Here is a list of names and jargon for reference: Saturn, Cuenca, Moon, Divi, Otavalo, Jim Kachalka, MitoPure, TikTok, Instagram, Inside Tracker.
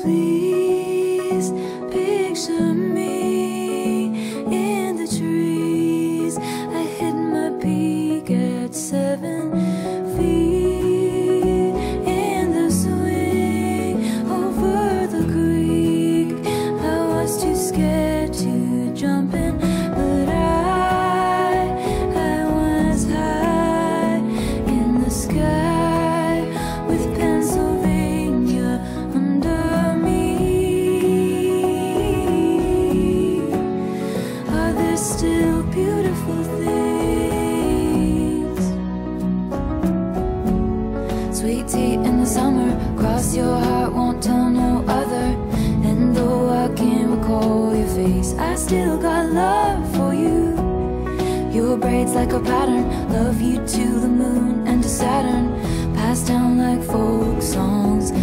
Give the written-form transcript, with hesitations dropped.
Please picture me in the trees. I hit my peak at 7 feet in the swing over the creek. I was too scared to jump in, but I was high in the sky with pencils. Still beautiful things. Sweet tea in the summer, cross your heart, won't tell no other. And though I can't recall your face, I still got love for you. Your braids like a pattern, love you to the moon and to Saturn, passed down like folk songs.